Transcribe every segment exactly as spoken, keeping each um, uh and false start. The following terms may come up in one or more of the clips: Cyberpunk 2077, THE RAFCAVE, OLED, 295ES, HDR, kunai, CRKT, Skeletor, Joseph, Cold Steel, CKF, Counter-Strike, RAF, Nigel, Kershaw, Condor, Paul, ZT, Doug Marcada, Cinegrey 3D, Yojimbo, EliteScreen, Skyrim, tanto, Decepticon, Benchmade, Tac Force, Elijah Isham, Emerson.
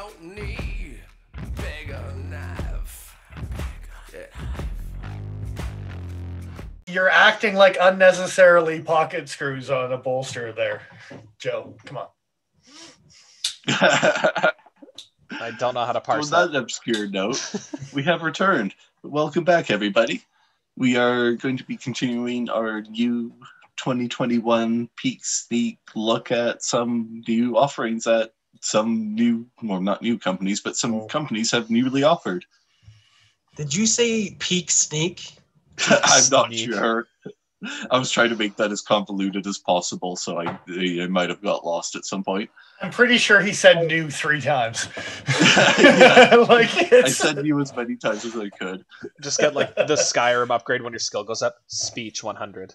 don't need a bigger knife. Bigger knife. You're acting like unnecessarily pocket screws on a bolster there, Joe. Come on. I don't know how to parse well, that. On that obscure note, we have returned. Welcome back, everybody. We are going to be continuing our new twenty twenty-one peak sneak look at some new offerings that some new, well, not new companies, but some companies have newly offered. Did you say peak sneak? Peak I'm sneak. Not sure. I was trying to make that as convoluted as possible, so I, I might have got lost at some point. I'm pretty sure he said new three times. Yeah. Like it's... I said new as many times as I could. Just get like the Skyrim upgrade when your skill goes up. Speech one hundred.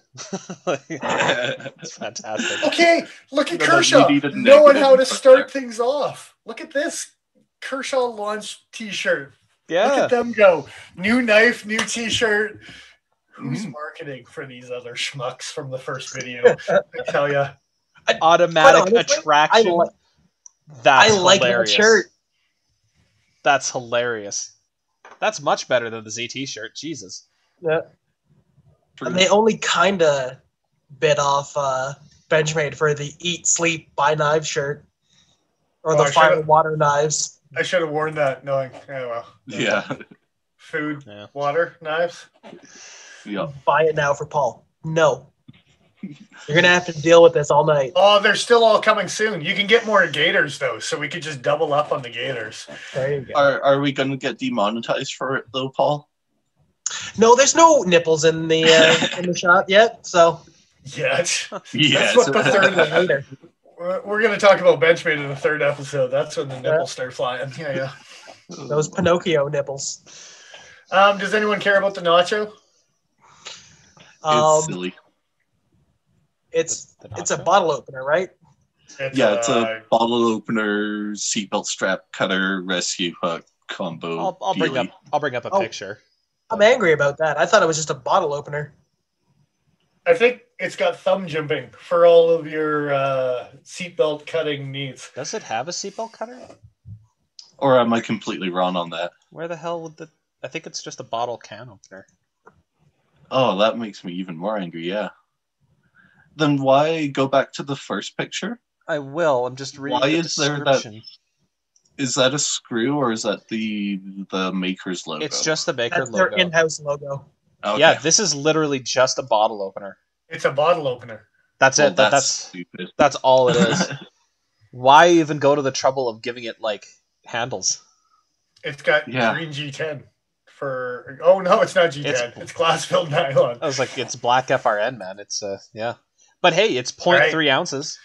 Like, it's fantastic. Okay, look at Kershaw. Knowing how to start things off. Look at this Kershaw launch t-shirt. Yeah. Look at them go. New knife, new t-shirt. Who's marketing for these other schmucks from the first video? I tell ya. Automatic honestly, attraction. I like, That's I like hilarious. That shirt. That's hilarious. That's much better than the Z T shirt. Jesus. Yeah. And they only kind of bit off uh, Benchmade for the Eat, Sleep, Buy Knife shirt. Or oh, the Fire and Water Knives. I should have worn that knowing. Oh, well. Yeah. Food, yeah. Water, knives. Yeah. Buy it now for Paul. No. You're going to have to deal with this all night. Oh, they're still all coming soon. You can get more gators, though, so we could just double up on the gators. There you go. Are, are we going to get demonetized for it, though, Paul? No, there's no nipples in the uh, in the shot yet, so... Yet. Yes. That's what the third one We're, we're going to talk about Benchmade in the third episode. That's when the nipples yeah. start flying. Yeah, yeah. Those Pinocchio nipples. Um, does anyone care about the nacho? It's um, silly. It's it's a bottle opener, right? It's yeah, it's a, a bottle opener, seatbelt strap cutter, rescue hook combo. I'll, I'll bring up I'll bring up a oh, picture. I'm angry about that. I thought it was just a bottle opener. I think it's got thumb jimping for all of your uh, seatbelt cutting needs. Does it have a seatbelt cutter? Or am I completely wrong on that? Where the hell would the? I think it's just a bottle can opener. Oh, that makes me even more angry. Yeah. Then why go back to the first picture? I will. I'm just reading why the is there that? Is that a screw or is that the the maker's logo? It's just the maker That's logo. Their in-house logo. Okay. Yeah, this is literally just a bottle opener. It's a bottle opener. That's well, it. That's that's, stupid. That's all it is. Why even go to the trouble of giving it like handles? It's got yeah. green G ten. For oh no, it's not G ten. It's, it's glass-filled nylon. I was like, it's black F R N, man. It's uh, yeah. But hey, it's zero point three right. ounces.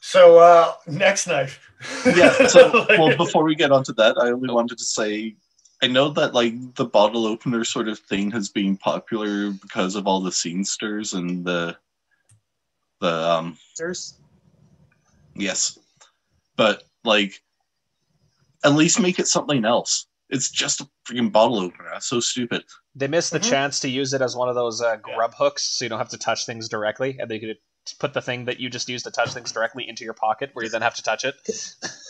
So uh, next knife. Yeah. So well, before we get onto that, I only wanted to say, I know that like the bottle opener sort of thing has been popular because of all the scenesters and the the um. Scenesters? Yes, but like, at least make it something else. It's just a freaking bottle opener. That's so stupid. They missed the mm-hmm. chance to use it as one of those uh, grub yeah. hooks, so you don't have to touch things directly, and they could put the thing that you just used to touch things directly into your pocket, where you then have to touch it.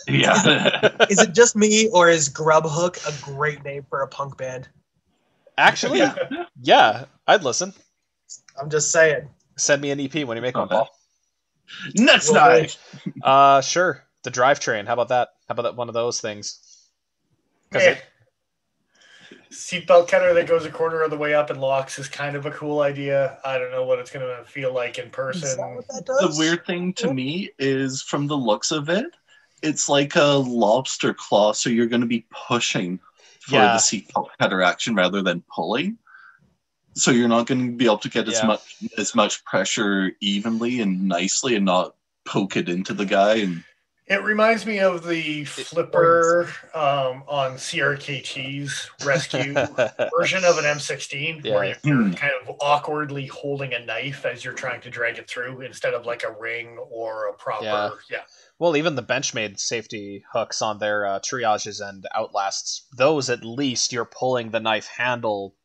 Yeah. Is it just me, or is grub hook a great name for a punk band? Actually, yeah. yeah, I'd listen. I'm just saying. Send me an E P when you make one, Paul. Nuts knife. Uh, sure. The drivetrain. How about that? How about that? One of those things. Yeah. Seatbelt cutter that goes a quarter of the way up and locks is kind of a cool idea. I don't know what it's going to feel like in person. Is that what that does? The weird thing to me is, from the looks of it, it's like a lobster claw, so you're going to be pushing for yeah. the seatbelt cutter action rather than pulling. So you're not going to be able to get yeah. as much as much pressure evenly and nicely and not poke it into the guy. And it reminds me of the flipper um, on C R K T's rescue version of an M sixteen, yeah. where you're mm. kind of awkwardly holding a knife as you're trying to drag it through instead of like a ring or a proper... Yeah. yeah. Well, even the Benchmade safety hooks on their uh, triages and outlasts, those at least you're pulling the knife handle.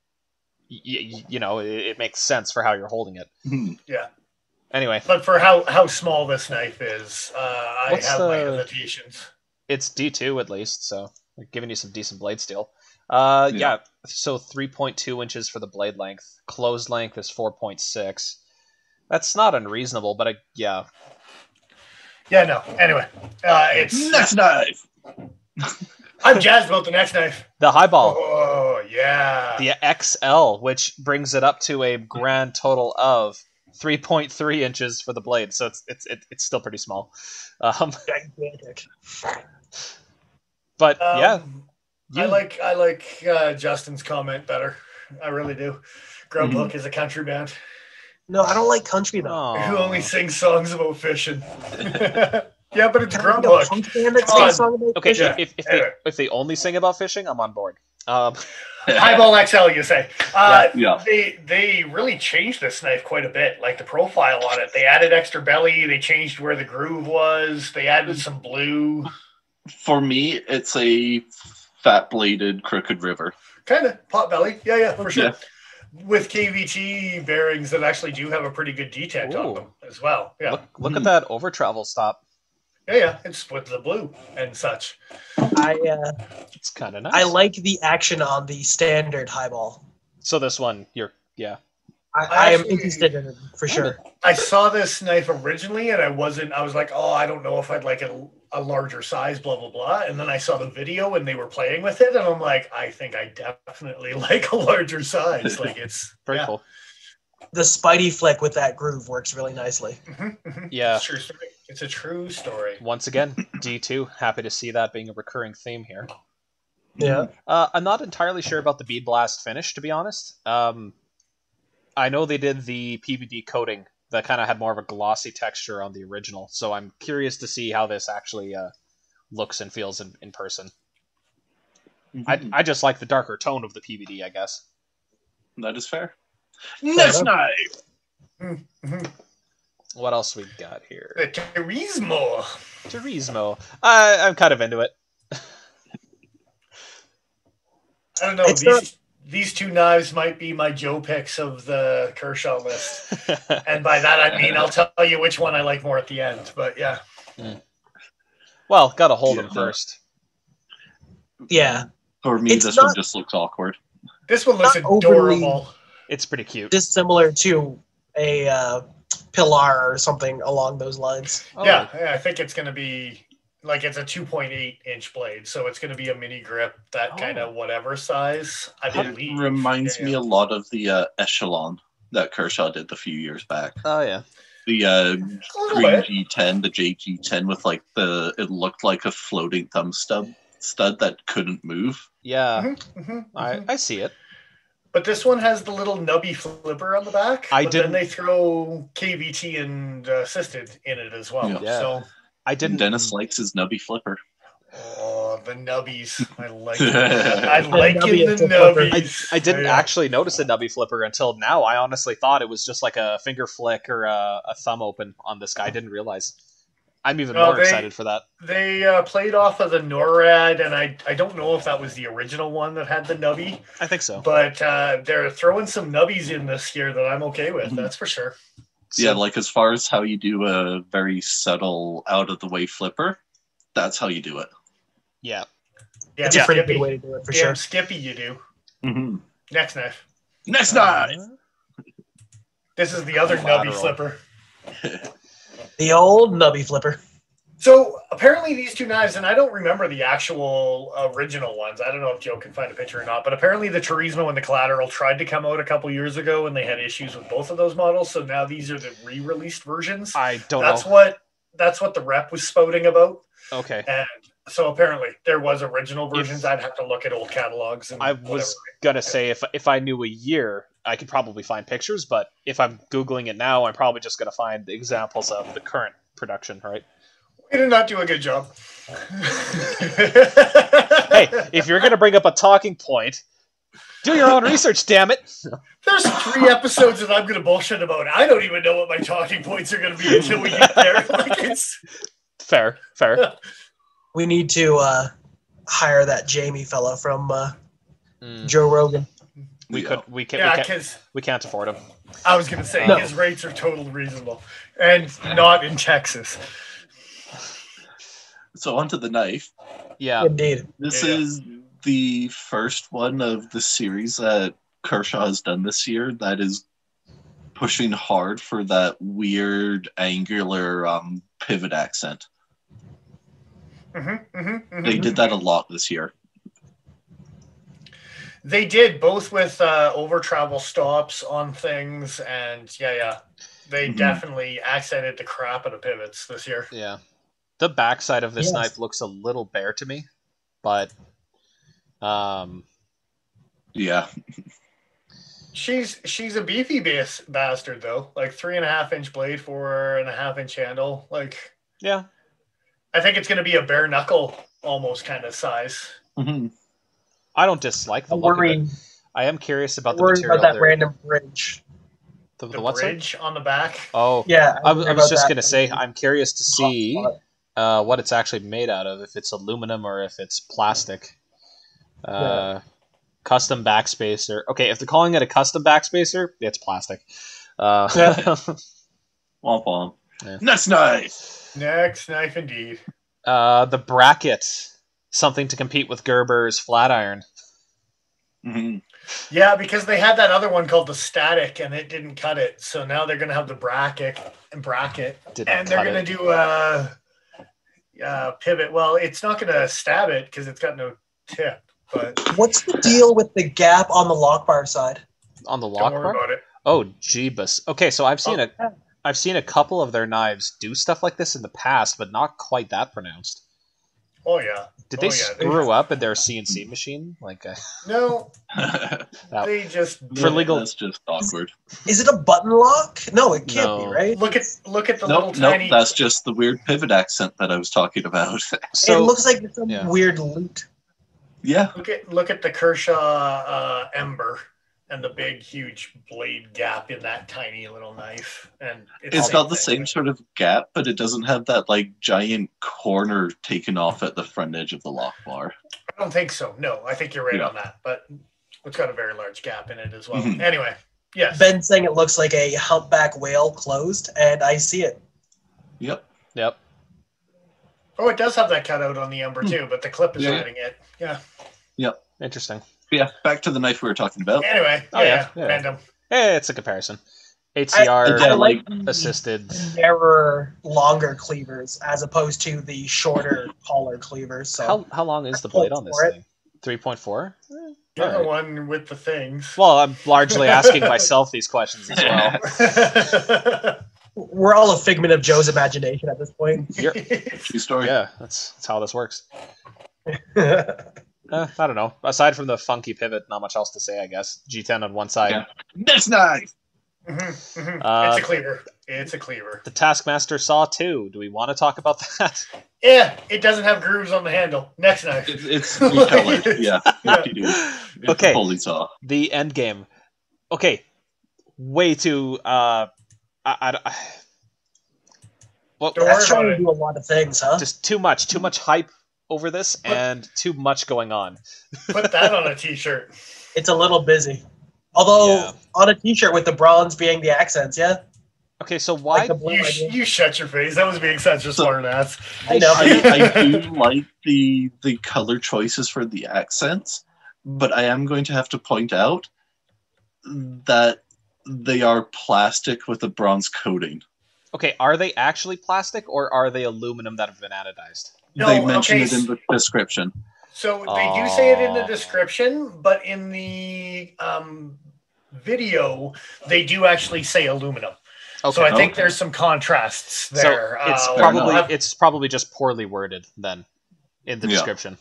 Y you know, it, it makes sense for how you're holding it. Mm. Yeah. Anyway, but for how how small this knife is, uh, I What's have the... my hesitations. it's D two at least, so they're giving you some decent blade steel. Uh, yeah. yeah, so three point two inches for the blade length. Closed length is four point six. That's not unreasonable, but I, yeah. Yeah, no. Anyway, uh, it's... Next knife! I'm jazzed about the next knife. The highball. Oh, yeah. The X L, which brings it up to a grand total of three point three inches for the blade, so it's it's it's still pretty small. Um, Gigantic. But, um, yeah. You... I like I like uh, Justin's comment better. I really do. Grubhook mm-hmm. is a country band. No, I don't like country though. Aww. Who only sings songs about fishing? Yeah, but it's Grubhook. Okay, yeah. if if anyway. they if they only sing about fishing, I'm on board. Um, Highball X L, you say? Uh, yeah. Yeah. They they really changed this knife quite a bit, like the profile on it. They added extra belly. They changed where the groove was. They added some blue. For me, it's a fat bladed crooked river. Kind of pot belly, yeah, yeah, for sure. Yeah. With K V T bearings that actually do have a pretty good detent Ooh. on them as well. Yeah, look, look mm-hmm. at that over travel stop. Yeah, yeah, it's with the blue and such. I uh, it's kind of nice. I like the action on the standard highball. So this one, you're yeah. I, I am interested in it for sure. I saw this knife originally, and I wasn't. I was like, oh, I don't know if I'd like a, a larger size, blah blah blah. And then I saw the video, and they were playing with it, and I'm like, I think I definitely like a larger size. Like it's pretty yeah. cool. The Spidey flick with that groove works really nicely. Mm-hmm, mm-hmm. Yeah, it's a true story. It's a true story. Once again, D two. Happy to see that being a recurring theme here. Yeah, uh, I'm not entirely sure about the bead blast finish, to be honest. Um. I know they did the P V D coating that kind of had more of a glossy texture on the original, so I'm curious to see how this actually uh, looks and feels in, in person. Mm-hmm. I, I just like the darker tone of the P V D, I guess. That is fair. Next knife! Mm-hmm. What else we got here? The Turismo! Turismo. I, I'm kind of into it. I don't know. It's these... not... These two knives might be my Joe picks of the Kershaw list. And by that, I mean, I'll tell you which one I like more at the end, but yeah. Mm. Well, got to hold yeah. them first. Yeah. For me, it's this not, one just looks awkward. This one looks adorable. It's pretty cute. Dissimilar to a uh, Pilar or something along those lines. Oh. Yeah, yeah, I think it's going to be... Like, it's a two point eight inch blade, so it's going to be a mini grip, that oh. kind of whatever size, I believe. It reminds yeah. me a lot of the uh, Echelon that Kershaw did a few years back. Oh, yeah. The uh, green G ten, the J G ten with, like, the... It looked like a floating thumb stub, stud that couldn't move. Yeah. Mm-hmm, mm-hmm, I, mm-hmm. I see it. But this one has the little nubby flipper on the back, I but didn't... then they throw K V T and uh, assisted in it as well, yeah. Yeah. so... I didn't. Dennis likes his nubby flipper. Oh, the nubbies! I like it. I like it, the nubbies. I, I didn't yeah. actually notice a nubby flipper until now. I honestly thought it was just like a finger flick or a, a thumb open on this guy. I didn't realize. I'm even well, more they, excited for that. They uh, played off of the NORAD, and I I don't know if that was the original one that had the nubby. I think so. But uh, they're throwing some nubbies in this here that I'm okay with. Mm-hmm. That's for sure. So, yeah, like as far as how you do a very subtle, out-of-the-way flipper, that's how you do it. Yeah. Yeah, it's a pretty good way to do it, for yeah, sure. Skippy you do. Mm-hmm. Next knife. Next knife! Uh, this is the other lateral. nubby flipper. The old nubby flipper. So, apparently these two knives, and I don't remember the actual original ones. I don't know if Joe can find a picture or not, but apparently the Turismo and the Collateral tried to come out a couple years ago, and they had issues with both of those models, so now these are the re-released versions. I don't that's know. What, that's what the rep was spouting about. Okay. And so, apparently, there was original versions. If, I'd have to look at old catalogs. And I was going to say, if if I knew a year, I could probably find pictures, but if I'm Googling it now, I'm probably just going to find examples of the current production, right? You did not do a good job. Hey, if you're going to bring up a talking point, do your own research, damn it. There's three episodes that I'm going to bullshit about. I don't even know what my talking points are going to be until we get there. Like it's... Fair, fair. We need to uh, hire that Jamie fellow from uh, mm. Joe Rogan. We yeah. could, we can't, yeah, we, can't we can't afford him. I was going to say, no. his rates are totally reasonable. And not in Texas. So onto the knife. Yeah. Indeed. This yeah. is the first one of the series that Kershaw has done this year that is pushing hard for that weird angular um, pivot accent. Mm-hmm, mm-hmm, mm-hmm. They did that a lot this year. They did, both with uh, over travel stops on things, and yeah, yeah. They mm-hmm. definitely accented the crap out of pivots this year. Yeah. The backside of this yes. knife looks a little bare to me, but um yeah. she's she's a beefy bas- bastard though. Like three and a half inch blade, four and a half inch handle. Like yeah. I think it's gonna be a bare knuckle almost kind of size. Mm-hmm. I don't dislike the I'm look worrying. Of it. I am curious about I'm the material. About that there. Random bridge. The, the, the what's bridge on the back. Oh yeah, I, I, I was just gonna say I'm curious to see uh, what it's actually made out of. If it's aluminum or if it's plastic. Uh, yeah. Custom backspacer. Okay, if they're calling it a custom backspacer, it's plastic. Uh, womp womp. Yeah. Next knife. Next knife, indeed. Uh, the bracket. Something to compete with Gerber's flat iron. Mm-hmm. Yeah, because they had that other one called the static, and it didn't cut it. So now they're going to have the bracket and bracket, didn't and they're going to do a, a pivot. Well, it's not going to stab it because it's got no tip. But what's the deal with the gap on the lock bar side? On the lock Don't worry bar? About it. Oh, jeebus. Okay, so I've seen oh. a, I've seen a couple of their knives do stuff like this in the past, but not quite that pronounced. Oh yeah! Did they oh, yeah. screw they, up in their C N C machine? Like uh, no, they just for legal. That's just awkward. Is, is it a button lock? No, it can't no. be, right? Look at look at the nope, little nope, tiny. That's just the weird pivot accent that I was talking about. So, it looks like it's some yeah. weird loot. Yeah. Look at look at the Kershaw uh, Ember and the big huge blade gap in that tiny little knife, and it's, it's got the same sort of gap, but it doesn't have that like giant corner taken off at the front edge of the lock bar. I don't think so. No, I think you're right yeah. on that, but it's got a very large gap in it as well. Mm-hmm. Anyway, yes. Ben's saying it looks like a humpback whale closed, and I see it. Yep. Yep. Oh, it does have that cutout on the Ember too, but the clip is yeah. hiding it. Yeah. Yep. Interesting. Yeah, back to the knife we were talking about. Anyway, oh, yeah, yeah, yeah, random. Hey, it's a comparison. H C R like assisted error longer cleavers as opposed to the shorter collar cleavers. So how how long is the blade on this thing? Three point four. You're the one with the things. Well, I'm largely asking myself these questions as well. We're all a figment of Joe's imagination at this point. True story. Yeah, that's that's how this works. Uh, I don't know. Aside from the funky pivot, not much else to say, I guess. G ten on one side. Yeah. That's nice! Mm-hmm, mm-hmm. Uh, it's a cleaver. It's a cleaver. The Taskmaster Saw two. Do we want to talk about that? Yeah, it doesn't have grooves on the handle. Next knife. It, it's recolored. yeah. yeah. You do. It's okay. Holy saw. The end game. Okay. Way too... Uh, I, I, I, well, That's trying to do a lot of things, huh? Just too much. Too much hype over this, put, and too much going on. Put that on a t-shirt. It's a little busy. Although, yeah. on a t-shirt with the bronze being the accents, yeah? Okay, so why... Like you, sh- you shut your face. That was being such a smart ass. I know. I, I do like the, the color choices for the accents, but I am going to have to point out that they are plastic with a bronze coating. Okay, are they actually plastic, or are they aluminum that have been anodized? No, they mention okay. it in the description. So they Aww. do say it in the description, but in the um, video, they do actually say aluminum. Okay. So I think okay. there's some contrasts there. So it's, uh, probably, have... it's probably just poorly worded then in the yeah. description.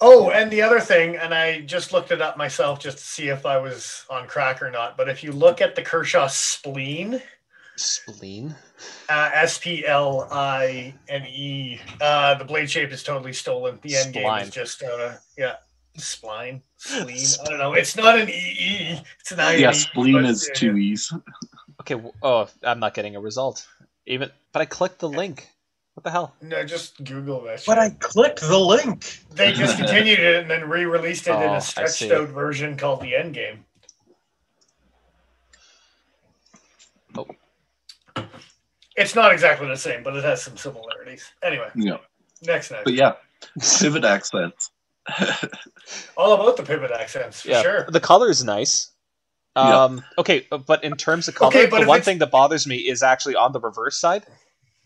Oh, and the other thing, and I just looked it up myself just to see if I was on crack or not, but if you look at the Kershaw spleen... Spleen? Uh, S P L I N E. Uh, the blade shape is totally stolen. The end game is just, uh, yeah. Spline? Spleen? Spline. I don't know. It's not an E E. It's an I E. Yeah, spleen is yeah, two E's. Okay, well, oh, I'm not getting a result. Even, but I clicked the link. What the hell? No, just Google that shit. But I clicked the link. They just continued it and then re-released it oh, in a stretched out version called the end game. Oh. It's not exactly the same, but it has some similarities. Anyway, yeah. next next. But yeah, pivot accents. All about the pivot accents, for yeah. sure. The color is nice. Um, yeah. Okay, but in terms of color, okay, but the one it's... thing that bothers me is actually on the reverse side.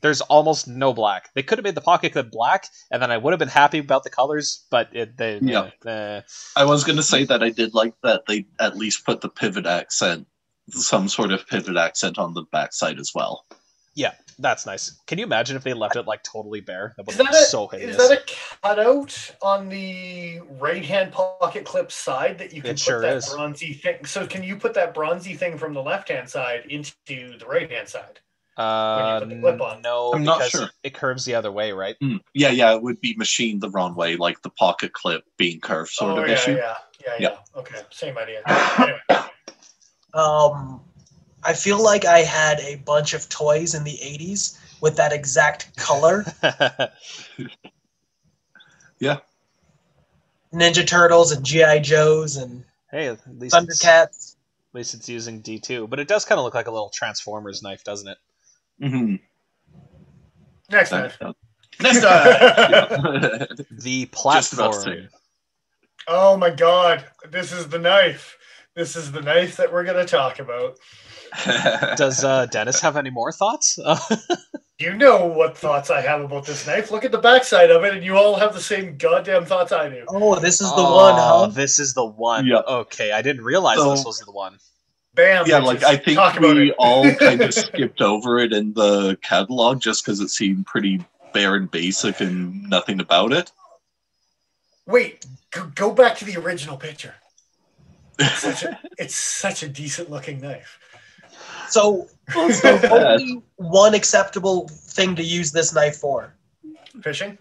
There's almost no black. They could have made the pocket clip black, and then I would have been happy about the colors, but it, they... Yeah. Uh, I was going to say that I did like that they at least put the pivot accent, some sort of pivot accent on the backside as well. Yeah, that's nice. Can you imagine if they left it, like, totally bare? That would have been so hideous. Is that a cutout on the right-hand pocket clip side that you can put that bronzy thing? So can you put that bronzy thing from the left-hand side into the right-hand side? Uh, when you put the clip on? No, I'm not sure. It curves the other way, right? Mm. Yeah, yeah, it would be machined the wrong way, like the pocket clip being curved sort oh, of yeah, issue. Yeah, yeah, yeah, yeah. Okay, same idea. Anyway. Um, I feel like I had a bunch of toys in the eighties with that exact color. Yeah. Ninja Turtles and G I. Joes and hey, at least Thundercats. At least it's using D two, but it does kind of look like a little Transformers knife, doesn't it? Mm-hmm. Next time. Next time. The platform. Oh my god! This is the knife. This is the knife that we're going to talk about. Does uh, Dennis have any more thoughts? You know what thoughts I have about this knife. Look at the backside of it, and you all have the same goddamn thoughts I do. Oh, this is the oh, one, huh? This is the one. Yeah. Okay, I didn't realize so, this was the one. Bam! Yeah, like I think we all kind of skipped over it in the catalog just because it seemed pretty bare and basic and nothing about it. Wait, go back to the original picture. It's such, a, it's such a decent looking knife. So, so only one acceptable thing to use this knife for. Fishing?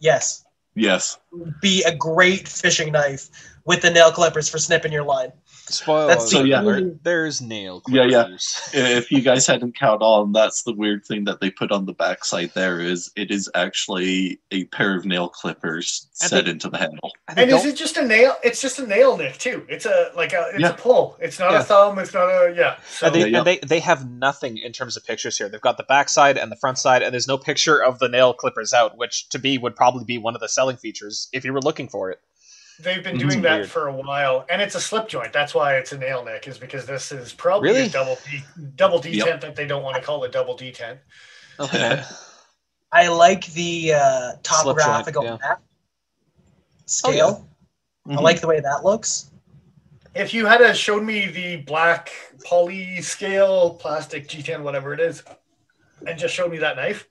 Yes. Yes. Be a great fishing knife with the nail clippers for snipping your line. Spoiler. That's so, the yeah. There, there's nail clippers. Yeah, yeah. If you guys hadn't caught on, that's the weird thing that they put on the backside there is it is actually a pair of nail clippers and set they, into the handle. And is it just a nail? It's just a nail nick too. It's a like a it's yeah. a pull. It's not yeah. a thumb. It's not a yeah. So. And, they, yeah, yeah. and they they have nothing in terms of pictures here. They've got the backside and the front side, and there's no picture of the nail clippers out, which to me would probably be one of the selling features if you were looking for it. They've been doing that for a while, and it's a slip joint. That's why it's a nail neck, is because this is probably really? a double D, double detent yep. that they don't want to call a double detent. Okay. I like the uh, topographical joint, yeah. map scale. Oh, yeah. mm-hmm. I like the way that looks. If you had a, showed me the black poly scale, plastic G ten, whatever it is, and just showed me that knife,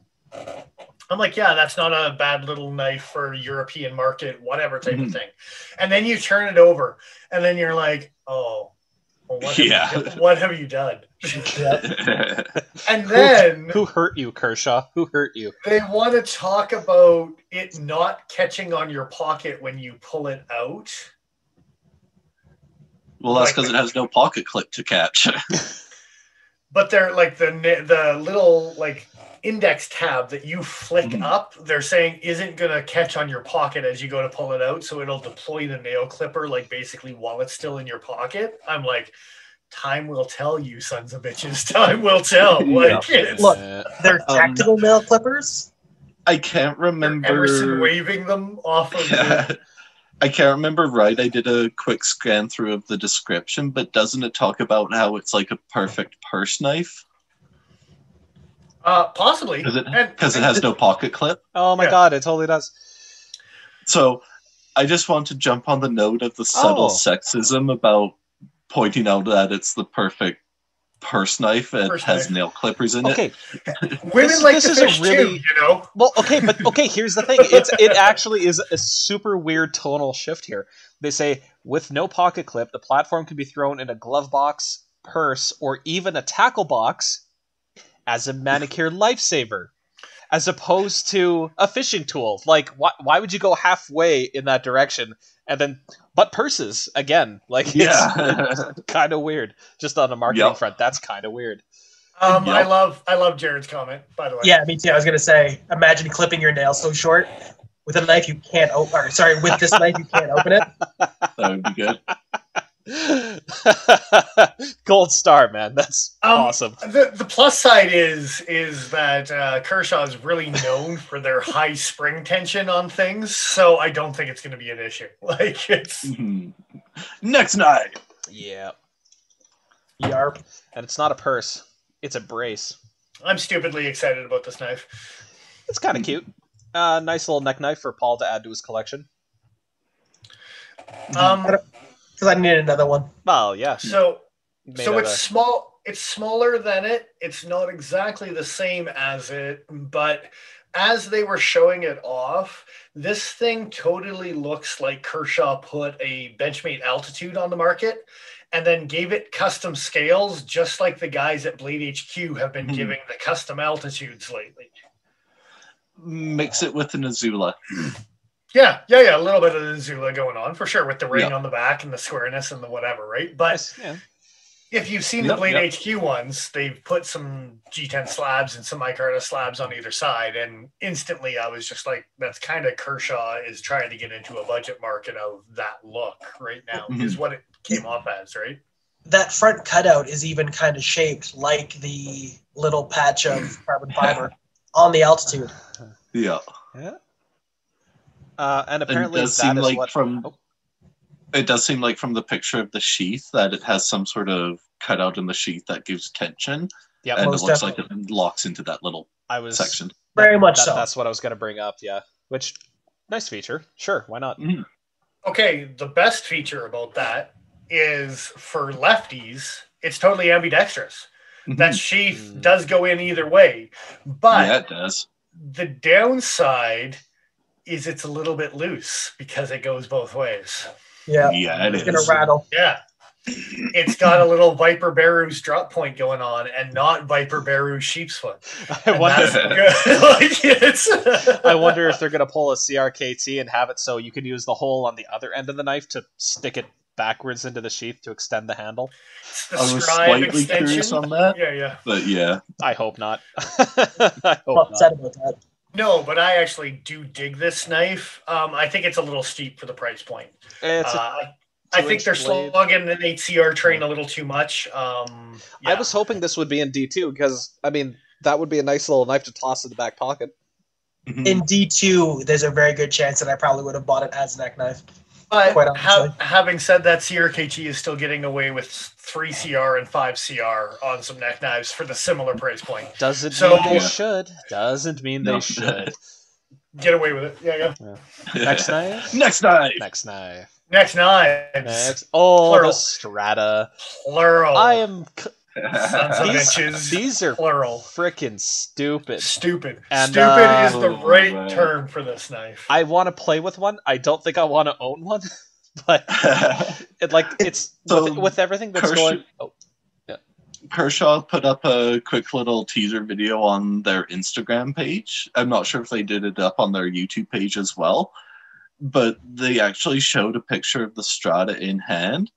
I'm like, yeah, that's not a bad little knife for European market, whatever type mm-hmm. of thing. And then you turn it over, and then you're like, oh, well, what, have yeah. you, what have you done? And then... Who, who hurt you, Kershaw? Who hurt you? They want to talk about it not catching on your pocket when you pull it out. Well, that's because like, it has no pocket clip to catch. But they're like the the little like index tab that you flick mm. up, they're saying isn't going to catch on your pocket as you go to pull it out, so it'll deploy the nail clipper like basically while it's still in your pocket. I'm like, time will tell, you sons of bitches. Time will tell. Like, yeah. Look, they're tactical um, nail clippers. I can't remember. Emerson waving them off of yeah. the... I can't remember right. I did a quick scan through of the description, but doesn't it talk about how it's like a perfect purse knife? Uh, possibly. Because it, it has no pocket clip? Oh my yeah. god, it totally does. So, I just want to jump on the note of the subtle oh. sexism about pointing out that it's the perfect purse knife and purse has knife. nail clippers in okay. it. Okay. Women this, like this to is a really, too, you know? Well, okay, but okay, here's the thing. It's It actually is a super weird tonal shift here. They say, with no pocket clip, the platform can be thrown in a glove box, purse, or even a tackle box... as a manicure lifesaver, as opposed to a fishing tool. Like, why, why would you go halfway in that direction? And then, but purses, again, like, yeah. it's, it's kind of weird. Just on the marketing yep. front, that's kind of weird. Um, yep. I love I love Jared's comment, by the way. Yeah, me too. I was going to say, imagine clipping your nail so short. With a knife, you can't open Sorry, with this knife, you can't open it. That would be good. Gold star, man. That's um, awesome. The, the plus side is is that uh, Kershaw is really known for their high spring tension on things, so I don't think it's going to be an issue. Like it's mm-hmm. next night. Yeah. Yarp. And it's not a purse; it's a brace. I'm stupidly excited about this knife. It's kind of cute. Uh, nice little neck knife for Paul to add to his collection. Um, because I need another one. Well, yeah. So, Made so it's a... small. It's smaller than it. It's not exactly the same as it, but as they were showing it off, this thing totally looks like Kershaw put a Benchmade Altitude on the market and then gave it custom scales, just like the guys at Blade H Q have been mm-hmm. giving the custom altitudes lately. Mix it with an Azula. Yeah, yeah, yeah, a little bit of the Azula going on, for sure, with the ring yep. on the back and the squareness and the whatever, right? But yes, yeah. if you've seen yep, the Blade yep. H Q ones, they've put some G ten slabs and some micarta slabs on either side, and instantly I was just like, that's kind of Kershaw is trying to get into a budget market of that look right now, mm-hmm. is what it came off as, right? That front cutout is even kind of shaped like the little patch of carbon fiber on the altitude. Yeah. Yeah. Uh, and apparently, it does that seem is like what... from oh. it does seem like from the picture of the sheath that it has some sort of cutout in the sheath that gives tension. Yeah, and most it looks definitely. like it locks into that little I was, section. Very that, much that, so. That's what I was going to bring up. Yeah, which nice feature. Sure, why not? Mm. Okay, the best feature about that is for lefties, it's totally ambidextrous. Mm-hmm. That sheath mm. does go in either way, but yeah, it does. The downside is it's a little bit loose because it goes both ways. Yeah, yeah, it it's is. gonna rattle. Yeah, it's got a little Viper Baru's drop point going on, and not Viper Baru's sheep's foot. I wonder. Like, it's I wonder if they're gonna pull a C R K T and have it so you can use the hole on the other end of the knife to stick it backwards into the sheath to extend the handle. The I was slightly extension. curious on that. Yeah, yeah. But yeah, I hope not. I hope I'm upset not. about that. No, but I actually do dig this knife. Um, I think it's a little steep for the price point. It's a, uh, I think they're slogging an H C R train a little too much. Um, yeah. I was hoping this would be in D two because, I mean, that would be a nice little knife to toss in the back pocket. Mm-hmm. In D two, there's a very good chance that I probably would have bought it as a neck knife. But ha having said that, C R K T is still getting away with three C R and five C R on some neck knives for the similar price point. Doesn't so, mean they yeah. should. Doesn't mean no. they should. Get away with it. Yeah, yeah. yeah. yeah. Next knife? Next knife. Next knife. Next knife. Next. Oh, Plural. the strata. Plural. I am... Sons of bitches. These are plural. Freaking stupid. Stupid. And, stupid uh, is the right man. term for this knife. I want to play with one. I don't think I want to own one, but it like it's so with, with everything that's Kershaw, going. Oh, yeah. Kershaw put up a quick little teaser video on their Instagram page. I'm not sure if they did it up on their YouTube page as well, but they actually showed a picture of the strata in hand.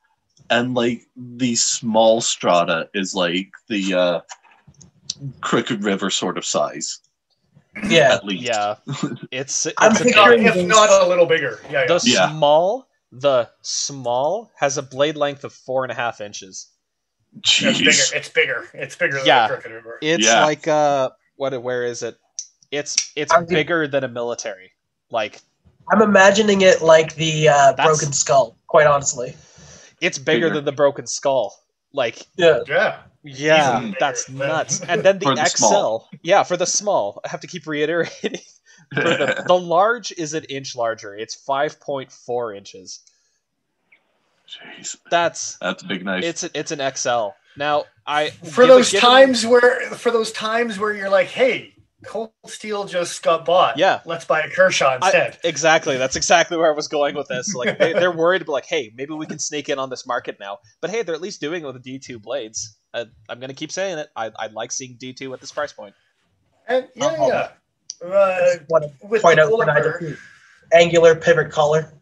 And, like, the small strata is, like, the uh, Crooked River sort of size. Yeah. At least. Yeah. It's, it's I'm figuring if not a little bigger. Yeah, the yeah. small, the small has a blade length of four and a half inches. Jeez. It's bigger. It's bigger, it's bigger than yeah. the Crooked River. It's yeah. like, uh, what, where is it? It's, it's I'm bigger than a military. Like, I'm imagining it like the uh, Broken Skull, quite honestly. It's bigger, bigger than the Broken Skull. Like, yeah, yeah, yeah that's nuts. And then the, the X L, small. yeah, for the small, I have to keep reiterating. For the, the large is an inch larger. It's five point four inches. Jeez, that's that's a big knife. It's a, it's an X L. Now, I for those times where for those times where you're like, hey, Cold Steel just got bought. Yeah, let's buy a Kershaw instead. I, exactly, that's exactly where I was going with this. Like they, they're worried, but like, hey, maybe we can sneak in on this market now. But hey, they're at least doing it with D two blades. I, I'm gonna keep saying it. I, I like seeing D two at this price point. And yeah, um, yeah. Uh, with point out angular pivot collar.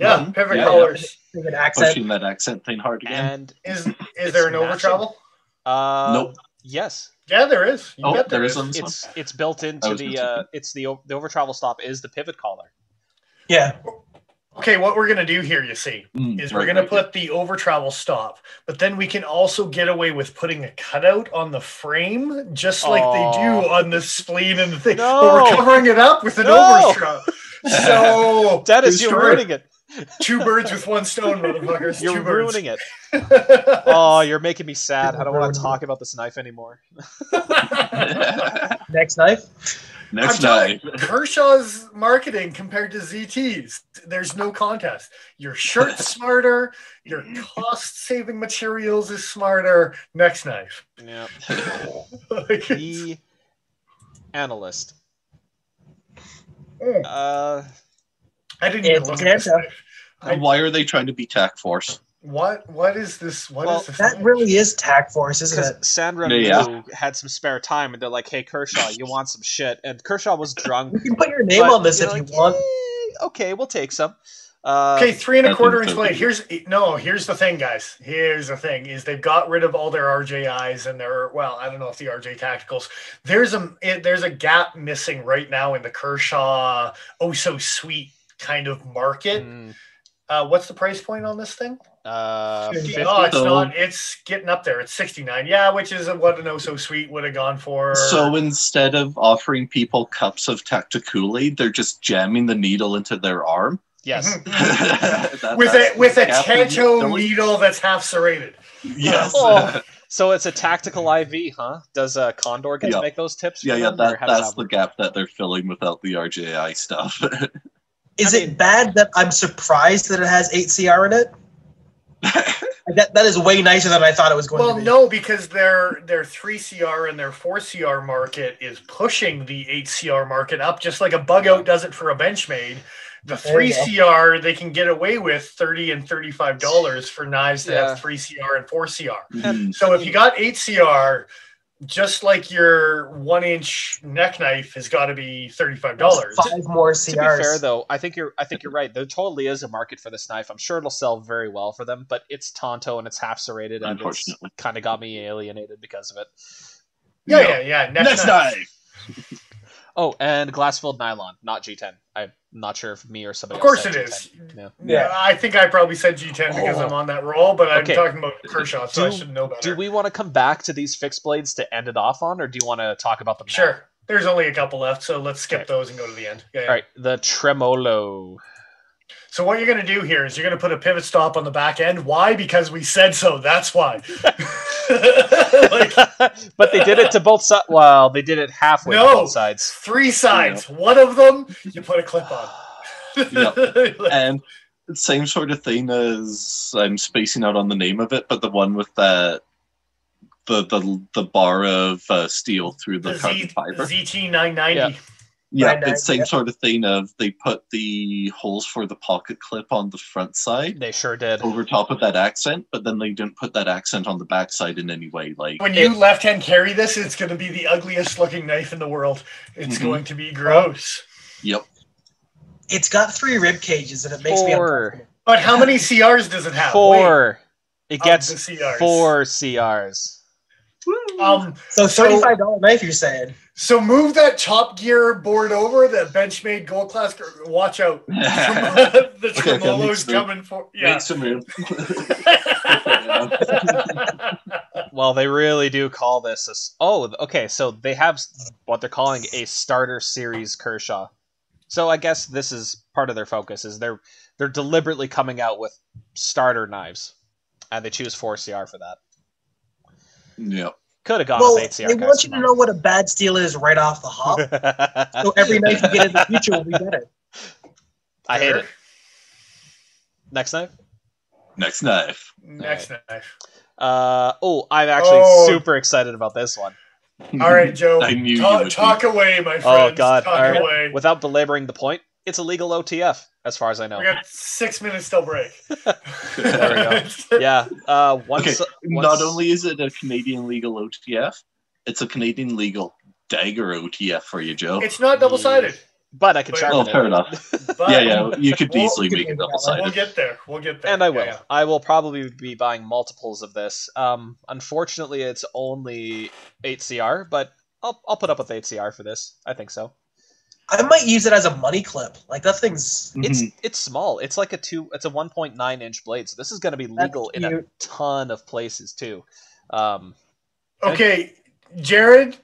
Yeah, mm-hmm. pivot yeah, collars. Yeah. Accent. Pushing that accent thing hard again. And is is there an over travel? Uh, nope. Yes. Yeah, there is. You oh, bet there, there is. is. It's it's built into the uh, it's the the over travel stop is the pivot collar. Yeah, okay, what we're going to do here, you see, mm, is we're right, going right, to put yeah. the over travel stop, but then we can also get away with putting a cutout on the frame, just like Aww. they do on the spleen and the thing. No. But we're covering it up with an no. over travel. So, Dennis, you're ruining it. Two birds with one stone, motherfuckers. You're Two ruining birds. it. Oh, you're making me sad. I don't want to talk about this knife anymore. Next knife? Next knife. Kershaw's marketing compared to Z T's. There's no contest. Your shirt's smarter. Your cost-saving materials is smarter. Next knife. Yeah. Like the analyst. Mm. Uh... I didn't even look at this. I, why are they trying to be Tac Force? What? What is this? What well, is this that thing? Really is Tac Force, isn't it? Sandra yeah. had some spare time, and they're like, "Hey, Kershaw, you want some shit?" And Kershaw was drunk. You can put your name but, on this if like, you want. Eh, okay, we'll take some. Uh, okay, three and a quarter inch blade. Here's no. Here's the thing, guys. Here's the thing: is they've got rid of all their R J Is and their well, I don't know if the R J tacticals. There's a it, there's a gap missing right now in the Kershaw oh so sweet kind of market. Mm. Uh, what's the price point on this thing? Uh, fifty, oh, it's so, not. It's getting up there. It's sixty-nine. Yeah, which is what an oh so sweet would have gone for. So instead of offering people cups of Tacta Kool-Aid, they're just jamming the needle into their arm. Yes, that, with a with a tanto needle that's half serrated. Yes. Oh, so it's a tactical I V, huh? Does uh, Condor get yeah. to make those tips? Yeah, yeah. That, that's the gap that they're filling without the R J I stuff. Is I mean, it bad that I'm surprised that it has eight C R in it? that that is way nicer than I thought it was going well, to be. Well, no, because their their three C R and their four C R market is pushing the eight C R market up, just like a bug out does it for a Benchmade. The three C R they can get away with thirty and thirty-five dollars for knives that yeah. have three C R and four C R. Mm-hmm. So if you got eight C R, just like your one-inch neck knife has got to be thirty-five dollars. Five more C Rs. To be fair, though, I think you're. I think you're right. There totally is a market for this knife. I'm sure it'll sell very well for them. But it's Tonto and it's half serrated, and it's kind of got me alienated because of it. Yeah, yeah, yeah. yeah. Next, next knife. knife. Oh, and glass-filled nylon, not G ten. I'm not sure if me or somebody. Of course, else said it G ten. Is. Yeah. Yeah. yeah, I think I probably said G ten because oh. I'm on that roll, but I'm okay. talking about Kershaw, so do, I should know better. Do we want to come back to these fixed blades to end it off on, or do you want to talk about them? Sure. Now? There's only a couple left, so let's skip right. those and go to the end. Yeah, yeah. All right, the Tremolo. So what you're going to do here is you're going to put a pivot stop on the back end. Why? Because we said so. That's why. like, but they did it to both sides. Well, they did it halfway no, to both sides. Three sides. You know. One of them, you put a clip on. Yep. And it's same sort of thing as I'm spacing out on the name of it, but the one with that the the the bar of uh, steel through the, the carbon Z, fiber. Z T nine ninety. Yep. Yeah, it's same sort of thing of they put the holes for the pocket clip on the front side. They sure did. Over top of that accent, but then they didn't put that accent on the back side in any way. Like when you left-hand carry this, it's going to be the ugliest looking knife in the world. It's mm-hmm. going to be gross. Yep. It's got three rib cages, and it makes four. me... But how many C Rs does it have? Four. Wait, it gets C Rs. Four C Rs. Um, so thirty-five dollar so, knife, you're saying? So move that Top Gear board over. That Benchmade Gold Class. Watch out! the the okay, Tremolo's okay, coming for. Yeah. Make some move. Well, they really do call this. A, oh, okay. So they have what they're calling a starter series Kershaw. So I guess this is part of their focus. Is they're they're deliberately coming out with starter knives, and they choose four C R for that. Yeah, could have gone well, with eight C R. They want you to know what a bad steal is right off the hop. So every knife you get in the future will be better. I hate it. Next knife. Next knife. Next right. knife. Uh oh, I'm actually oh. super excited about this one. All right, Joe. I knew talk, you talk away, my friend. Oh God! Talk All right. away. Without belaboring the point, it's a legal O T F, as far as I know. We got six minutes till break. There we go. Yeah. Uh, once, okay. once... Not only is it a Canadian legal O T F, it's a Canadian legal dagger O T F for you, Joe. It's not double-sided. But I can sharpen well, it. Fair enough. But... Yeah, yeah. You could we'll, easily make it double-sided. We'll get there. We'll get there. And I will. Yeah, yeah. I will probably be buying multiples of this. Um, unfortunately, it's only eight C R, but I'll, I'll put up with eight C R for this. I think so. I might use it as a money clip. Like that thing's mm-hmm. it's it's small. It's like a two. It's a one point nine inch blade. So this is going to be legal in a ton of places too. Um, okay, Jared.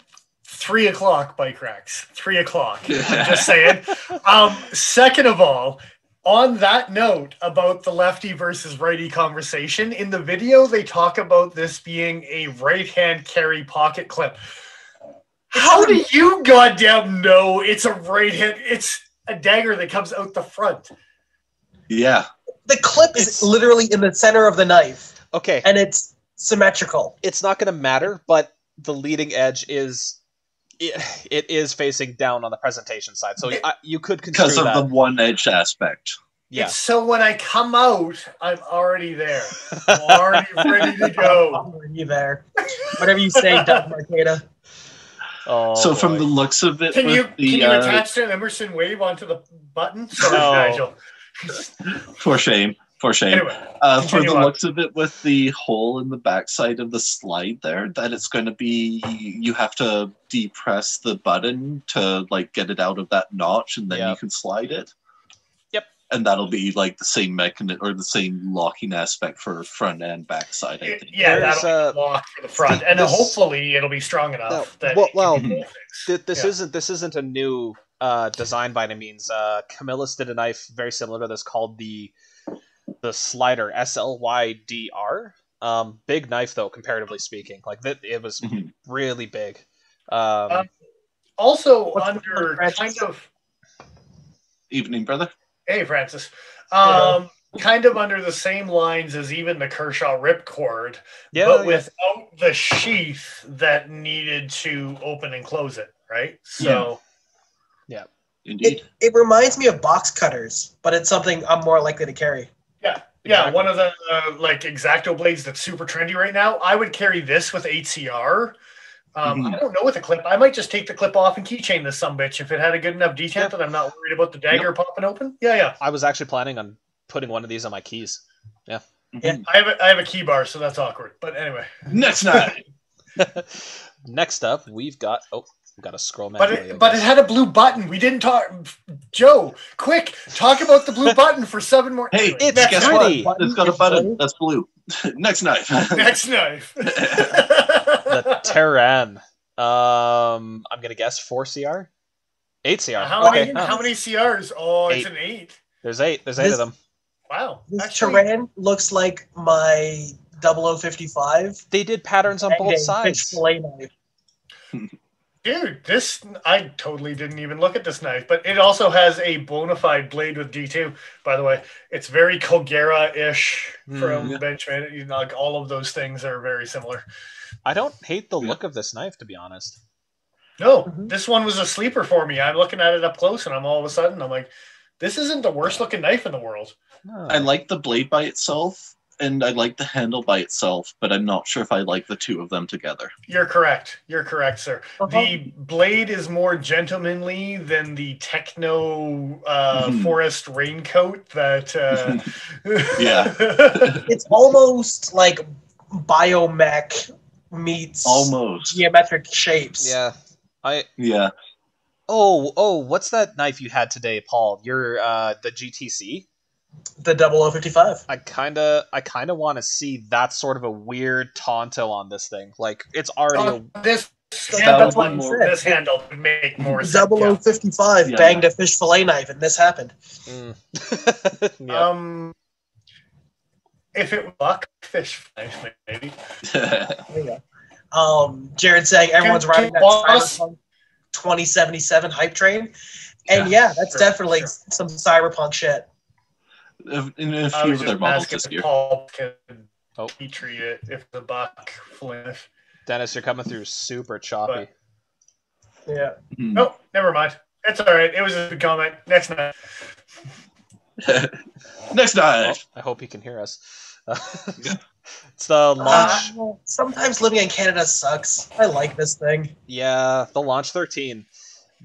Three o'clock bike racks. Three o'clock. I'm just saying. Um, second of all, on that note about the lefty versus righty conversation, in the video they talk about this being a right-hand carry pocket clip. How do you goddamn know it's a right hand? It's a dagger that comes out the front. Yeah. The clip is it's... literally in the center of the knife. Okay. And it's symmetrical. It's not going to matter, but the leading edge is it, it is facing down on the presentation side. So it, I, you could consider that. Because of the one edge aspect. Yeah. It's so when I come out, I'm already there. I'm already ready to go. I'm already there. Whatever you say, Doug Marcada. Oh, so boy. From the looks of it, can you can the, you uh, attach an Emerson wave onto the button? Sorry, no. Nigel. For shame, for shame. Anyway, uh, for the on. looks of it, with the hole in the backside of the slide there, that it's going to be you have to depress the button to like get it out of that notch, and then yep. you can slide it. Yep. And that'll be like the same mechanism or the same locking aspect for front and backside. I think. Yeah, There's, that'll be uh, locked for the front, and this, hopefully it'll be strong enough. No, that well, well th this yeah. isn't this isn't a new uh, design by any means. Uh, Camillus did a knife very similar to this called the the slider S L Y D R. Um, big knife though, comparatively speaking. Like that, it was mm-hmm. really big. Um, um, also under kind of evening, brother. Hey, Francis. Um, yeah. Kind of under the same lines as even the Kershaw ripcord, yeah, but yeah. without the sheath that needed to open and close it, right? So, yeah. yeah. Indeed. It, it reminds me of box cutters, but it's something I'm more likely to carry. Yeah. Yeah. Exactly. One of the uh, like X-Acto blades that's super trendy right now. I would carry this with eight C R. Um, mm-hmm. I don't know with a clip. I might just take the clip off and keychain this sumbitch if it had a good enough detent yeah. that I'm not worried about the dagger yep. popping open. Yeah, yeah. I was actually planning on putting one of these on my keys. Yeah. Mm-hmm. yeah I, have a, I have a key bar, so that's awkward. But anyway. Next time. Next up, we've got... Oh, we've got a scroll. But, it, but it had a blue button. We didn't talk... Joe, quick, talk about the blue button for seven more... Hey, anyway, it's guess what? Button. It's got a button. That's blue. Next knife. Next knife. The Terran. Um, I'm going to guess four C R? eight C R. How, okay. many, oh. how many C Rs? Oh, eight. It's an eight. There's eight. There's eight this, of them. Wow. This Actually, Terran looks like my double oh fifty-five. They did patterns on both sides. Dude, this... I totally didn't even look at this knife, but it also has a bona fide blade with D two, by the way. It's very Kogera-ish mm, from yeah. Benchmade. You know, like, all of those things are very similar. I don't hate the look of this knife, to be honest. No, mm-hmm. this one was a sleeper for me. I'm looking at it up close, and I'm all of a sudden, I'm like, this isn't the worst-looking knife in the world. No. I like the blade by itself, and I like the handle by itself, but I'm not sure if I like the two of them together. You're correct. You're correct, sir. Uh-huh. The blade is more gentlemanly than the techno uh, mm-hmm. forest raincoat that... Uh... yeah. It's almost like biomech... meets almost geometric shapes. Yeah, I yeah. Oh, oh, what's that knife you had today, Paul? Your uh, the G T C, the double oh fifty-five. I kind of, I kind of want to see that sort of a weird Tonto on this thing. Like it's already oh, a... this. Yeah, that's what more, this handle would make more double oh fifty-five yeah. banged a fish fillet knife, and this happened. Mm. yep. Um. If it luck, fish flash, maybe. yeah. um, Jared saying everyone's riding that Cyberpunk twenty seventy-seven hype train. And yeah, yeah that's sure, definitely sure. some Cyberpunk shit. If, if I was just asking if Paul can oh. treat it if the buck flash. Dennis, you're coming through super choppy. But, yeah. Mm. No, oh, never mind. It's all right. It was a good comment. Next night. Next time. Well, I hope he can hear us. Uh, it's the launch. Uh, sometimes living in Canada sucks. I like this thing. Yeah, the launch thirteen.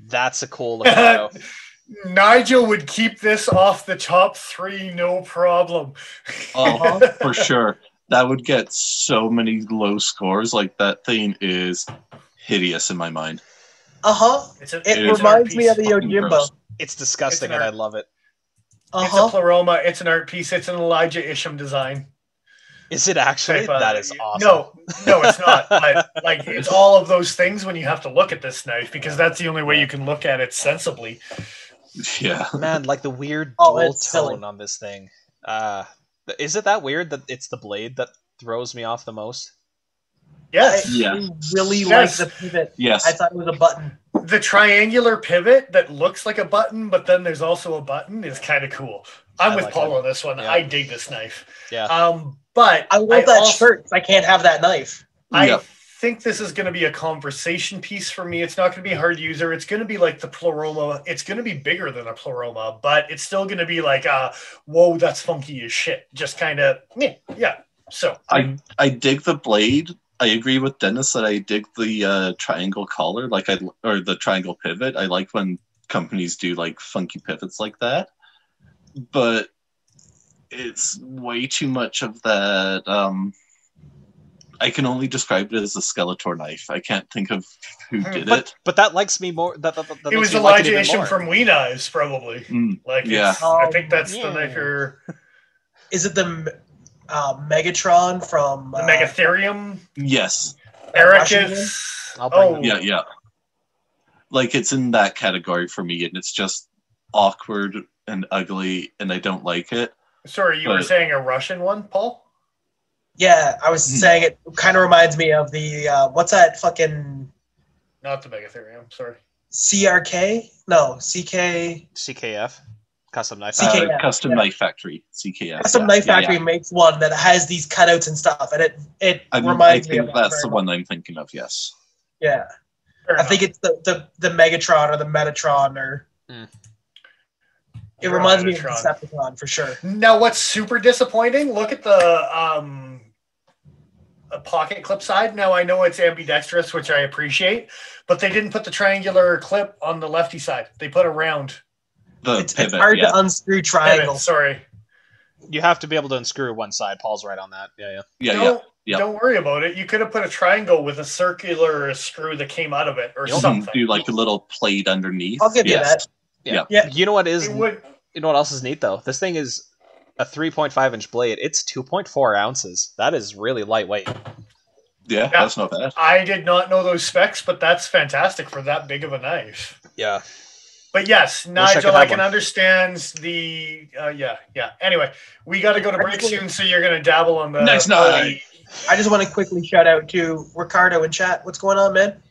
That's a cool looking photo. Nigel would keep this off the top three, no problem. Oh, for sure. That would get so many low scores. Like that thing is hideous in my mind. Uh-huh. It's a, it it reminds me of the Yojimbo. It's disgusting, it's an art, and I love it. Uh-huh. It's a Pleroma. It's an art piece. It's an Elijah Isham design. Is it actually? That is awesome. No, no, it's not. I, like, it's all of those things when you have to look at this knife, because that's the only way you can look at it sensibly. Yeah. Man, like the weird dual oh, tone on this thing. Uh, is it that weird that it's the blade that throws me off the most? Yes. I yeah. really yes. like the pivot. Yes. I thought it was a button. The triangular pivot that looks like a button, but then there's also a button, is kind of cool. I'm I with like Paul it. on this one. Yeah. I dig this knife. Yeah. Um, but I want I that also, shirt. I can't have that knife. I yeah. think this is going to be a conversation piece for me. It's not going to be hard user. It's going to be like the Pleroma. It's going to be bigger than a Pleroma, but it's still going to be like, uh, whoa, that's funky as shit. Just kind of, yeah. So I, I dig the blade. I agree with Dennis that I dig the uh, triangle collar, like I or the triangle pivot. I like when companies do like funky pivots like that, but it's way too much of that. Um, I can only describe it as a Skeletor knife. I can't think of who did but, it. But that likes me more. That, that, that it was Elijah Isham like from Wee Knives, probably. Mm, like, yeah, um, I think that's yeah. the knife. Or... Is it the? Uh, Megatron from... Uh, the Megatherium? Yes. Ericus? Oh. Yeah, yeah. Like, it's in that category for me, and it's just awkward and ugly, and I don't like it. Sorry, you but... were saying a Russian one, Paul? Yeah, I was saying it kind of reminds me of the... Uh, what's that fucking... Not the Megatherium, sorry. C R K? No, C K... C K F? Custom Knife Factory. Uh, Custom yeah. Knife Factory. C K F. Custom yeah. Knife yeah, Factory yeah. makes one that has these cutouts and stuff, and it, it I mean, reminds me of that. I think that's the one I'm thinking of, yes. Yeah. Fair I enough. think it's the, the, the Megatron or the Metatron. or mm. It or reminds Metatron. me of the Decepticon, for sure. Now, what's super disappointing, look at the um, pocket clip side. Now, I know it's ambidextrous, which I appreciate, but they didn't put the triangular clip on the lefty side. They put a round... It's, pivot, it's hard yeah. to unscrew triangle. Sorry, you have to be able to unscrew one side. Paul's right on that. Yeah, yeah, yeah. Don't, yeah, yeah. don't worry about it. You could have put a triangle with a circular screw that came out of it, or you something. Do like a little plate underneath. I'll give yes. you that. Yeah. yeah, yeah. You know what is? Would, you know what else is neat though? This thing is a three point five inch blade. It's two point four ounces. That is really lightweight. Yeah, yeah, that's not bad. I did not know those specs, but that's fantastic for that big of a knife. Yeah. But yes, Nigel, I, I can one. understand the uh, yeah, yeah. Anyway, we got to go to break soon, so you're gonna dabble on the next night. I just want to quickly shout out to Ricardo in chat. What's going on, man?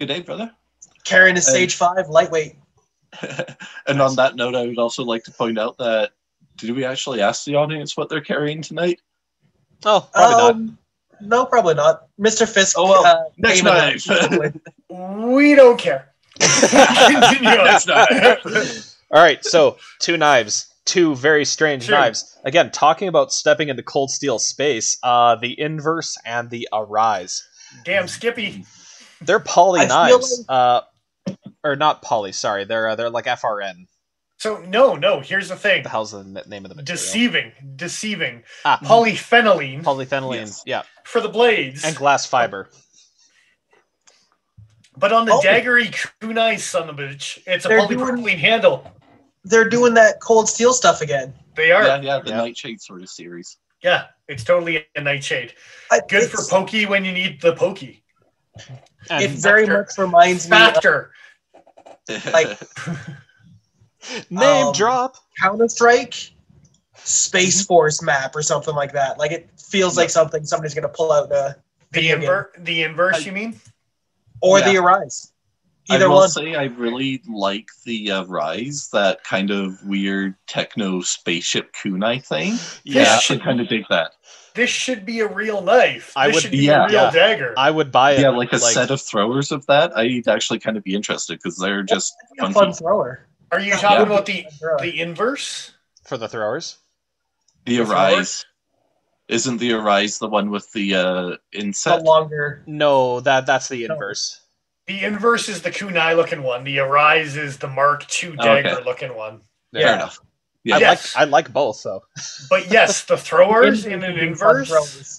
Good day, brother. Karen is stage uh, five, lightweight. And on that note, I would also like to point out that did we actually ask the audience what they're carrying tonight? Oh, probably um, not. No, probably not. Mister Fisk. Oh well, uh, next night. We don't care. All right, so two knives, two very strange two. knives. Again, talking about stepping into Cold Steel space, uh, the Inverse and the Arise. Damn, Skippy. They're poly I knives, like... uh, or not poly? Sorry, they're uh, they're like F R N. So no, no. Here's the thing. The hell's the name of the material? Deceiving, deceiving. Ah. Polyphenylene. Polyphenylene. Yes. Yeah. For the blades and glass fiber. Oh. But on the oh. daggery kunai son of a bitch, it's a polypropylene handle. They're doing that Cold Steel stuff again. They are. Yeah, yeah the yeah. Nightshade sort of series. Yeah, it's totally a Nightshade. I, Good for pokey when you need the pokey. And it very factor, much reminds factor. me of... Like, Name um, drop. Counter-Strike, Space Force map or something like that. Like, it feels yeah. like something somebody's going to pull out. The, the, inver game. the Inverse, I, you mean? Or yeah. the Arise. Either I will one. say I really like the uh, Arise, that kind of weird techno spaceship kunai thing. Yeah, I kind of dig that. This should be a real knife. I this would, should be yeah, a real yeah. dagger. I would buy it. Yeah, like a like, set of throwers of that. I'd actually kind of be interested because they're just funky. A fun thrower. Are you talking yeah. about the the Inverse for the throwers? The Arise. Isn't the Arise the one with the uh, inset? The longer. No, that that's the Inverse. The Inverse is the kunai looking one. The Arise is the Mark two dagger oh, okay. looking one. Fair yeah. enough. Yeah. I yes. like I like both though. But yes, the throwers in an Inverse.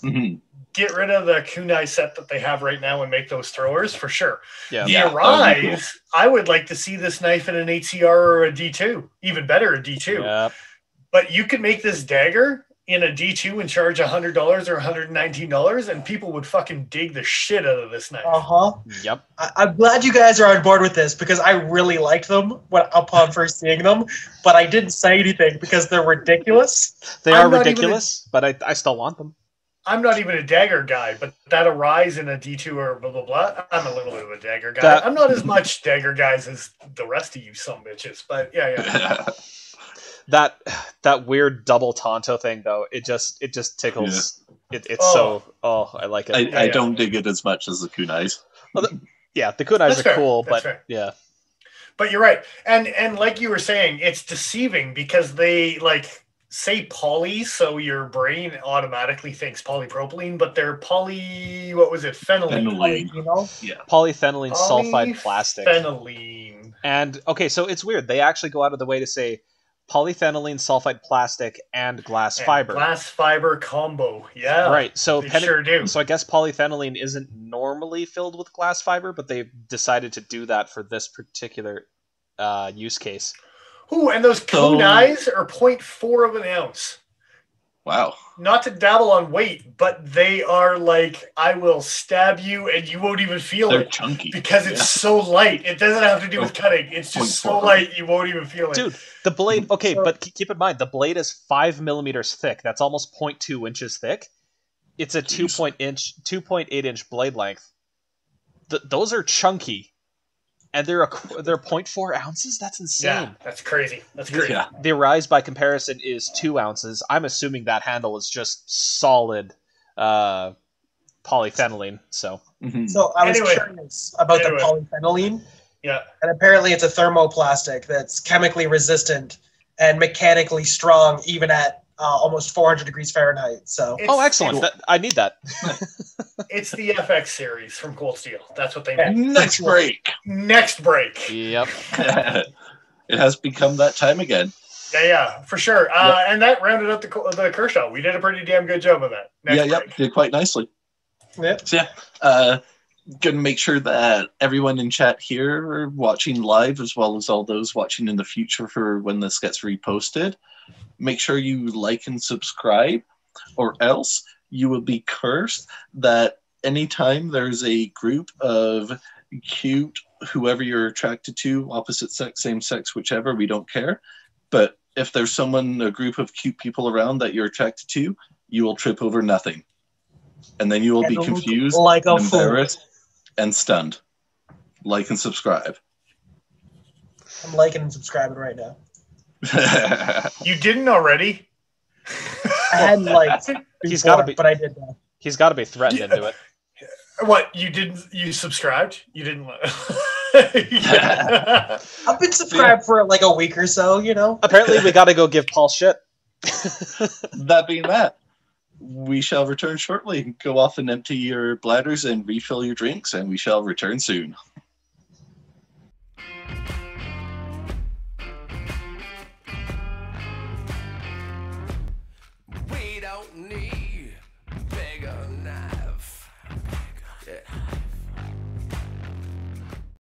Mm-hmm. get rid of the kunai set that they have right now and make those throwers for sure. Yeah, the yeah, Arise, cool. I would like to see this knife in an H C R or a D two, even better a D two. Yeah. But you could make this dagger in a D two and charge one hundred dollars or one hundred nineteen dollars, and people would fucking dig the shit out of this knife. Uh-huh. Yep. I I'm glad you guys are on board with this, because I really liked them when, upon first seeing them, but I didn't say anything because they're ridiculous. They are ridiculous, a, but I, I still want them. I'm not even a dagger guy, but that Arise in a D two or blah, blah, blah, I'm a little bit of a dagger guy. That, I'm not as much dagger guys as the rest of you some bitches, but yeah, yeah. That that weird double Tonto thing though, it just it just tickles. Yeah. It, it's oh. so oh, I like it. I, yeah, I yeah. don't dig it as much as the kunais. Well, the, yeah, the kunais That's are fair. cool, That's but fair. yeah. But you're right, and and like you were saying, it's deceiving because they like say poly, so your brain automatically thinks polypropylene, but they're poly. What was it? Phenylene. Phenylene. You know? Yeah. Polyphenylene sulfide plastic. Phenylene. And okay, so it's weird. They actually go out of the way to say polyphenylene sulfide plastic and glass and fiber. Glass fiber combo, yeah. Right, so pen- sure do. So I guess polyphenylene isn't normally filled with glass fiber, but they've decided to do that for this particular uh, use case. Ooh, and those kunais oh. are zero point four of an ounce. Wow. Not to dabble on weight, but they are like, I will stab you and you won't even feel They're it. They're chunky. Because it's yeah. so light. It doesn't have to do with cutting. It's just so light you won't even feel it. Dude, the blade, okay, so, but keep in mind, the blade is five millimeters thick. That's almost zero point two inches thick. It's a two point eight inch blade length. Th- those are chunky. And they're a, they're zero point four ounces? That's insane. Yeah, that's crazy. That's crazy. Yeah. The Arise, by comparison, is two ounces. I'm assuming that handle is just solid uh, polyphenylene. So, mm-hmm. so I was anyway, curious about anyway. the polyphenylene. Yeah, and apparently it's a thermoplastic that's chemically resistant and mechanically strong, even at uh, almost four hundred degrees Fahrenheit. So, it's, oh, excellent! That, I need that. It's the F X series from Cold Steel. That's what they make. Next break. Next break. Yep. It has become that time again. Yeah, yeah, for sure. Uh, yep. And that rounded up the the Kershaw. We did a pretty damn good job of that. Next yeah, break. Yep, did quite nicely. Yep. So, yeah. Uh, gonna make sure that everyone in chat here are watching live, as well as all those watching in the future for when this gets reposted. Make sure you like and subscribe, or else you will be cursed that anytime there's a group of cute, whoever you're attracted to, opposite sex, same sex, whichever, we don't care. But if there's someone, a group of cute people around that you're attracted to, you will trip over nothing. And then you will be confused, like a embarrassed, fool. and stunned. Like and subscribe. I'm liking and subscribing right now. You didn't already? I hadn't liked it. Before, he's gotta be, but I did that. He's got to be threatened yeah. into it. What, you didn't? You subscribed? You didn't? yeah. I've been subscribed yeah. for like a week or so. You know. Apparently, we got to go give Paul shit. That being that, we shall return shortly. Go off and empty your bladders and refill your drinks, and we shall return soon.